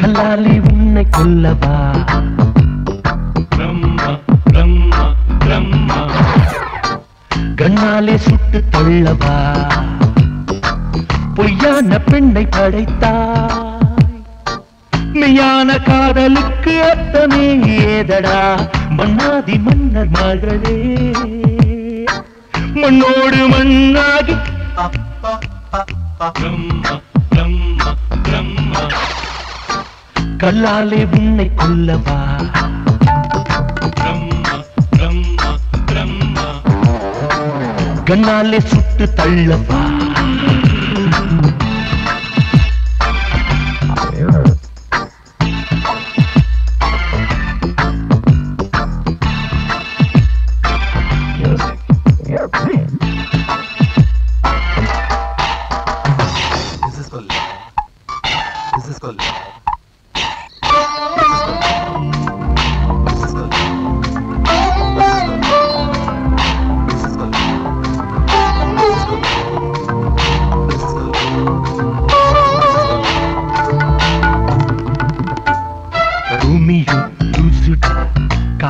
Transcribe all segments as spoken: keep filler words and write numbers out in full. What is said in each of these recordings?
கல்லாலி உன்னை கொல்லவா பிரம்மா பிரம்மா பிரம்மா கண்ணாலே சுட்டு தள்ளவா பொய்யான பெண்ணை படைத்தாய் மெய்யான காதலுக்கு அர்த்தமே ஏதடா மன்னாதி மன்னர் மார்களே மண்ணோடு மண்ணாகி பிரம்மா பிரம்மா பிரம்மா கல்லாலே உன்னை கொல்லவா பிரம்மா பிரம்மா பிரம்மா கண்ணாலே சுட்டு தள்ளவா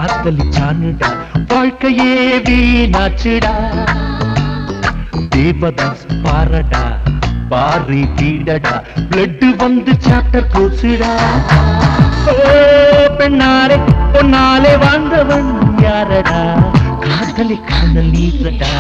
காதலிச்சானுடா வாழ்க்கையே வீணாச்சுடா தேவதாஸ் பாரடா பாரி தீடடா பிளட் வந்து சாட்ட கோசுடா ஓ பெண்ணாரே பொன்னாலே வாழ்ந்தவன் யாரடா காதலி காதல் நீரடா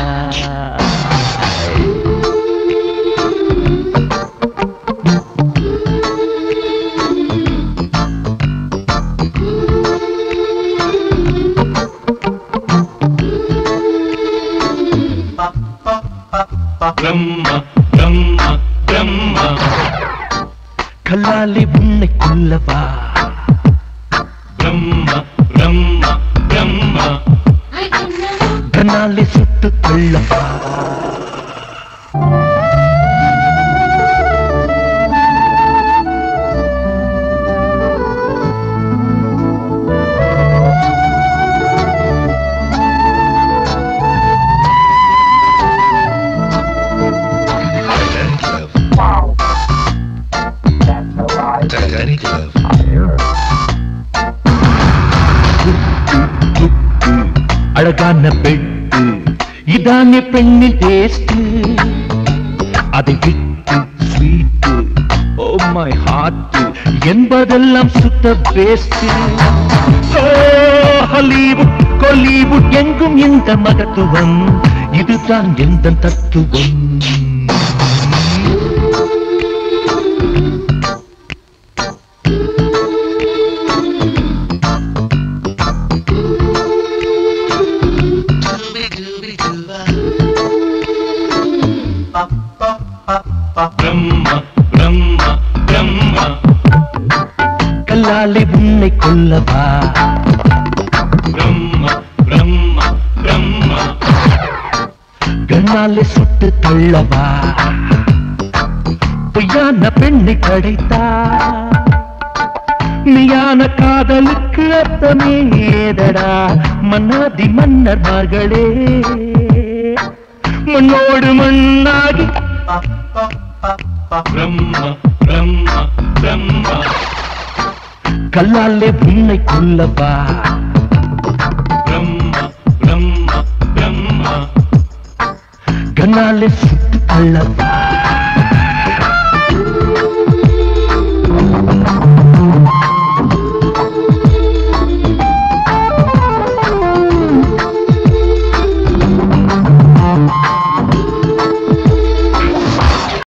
பிரம்மா பிரம்மா பிரம்மா கல்லாலே உன்னை கொல்லவா பிரம்மா பிரம்மா பிரம்மா கண்ணாலே சுட்டு கொல்லவா அழகான பெட்டு இதானே பெண்ணின் டேஸ்ட் அதை விட்டு ஸ்வீட் ஓ மை ஹார்ட் என்பதெல்லாம் சுத்த பேஸ்ட் ஓ ஹாலிவுட் கோலிவுட் எங்கும் இந்த மகத்துவம் இதுதான் எந்த தத்துவம் பிரம்மா பிரம்மா பிரம்மா கல்லாலே உன்னை கொல்லவா பிரம்மா பிரம்மா பிரம்மா கண்ணாலே சுட்டு தள்ளவா பொய்யான பெண்ணை படைத்தா மெய்யான காதலுக்கு அர்த்தமே ஏதடா மன்னாதி மன்னர் மார்களே மண்ணோடு மண்ணாகி பிரம்மா பிரம்மா பிரம்மா கல்லாலே உன்னை கொல்லவா பிரம்மா பிரம்மா பிரம்மா கண்ணாலே சுட்டு தள்ளவா.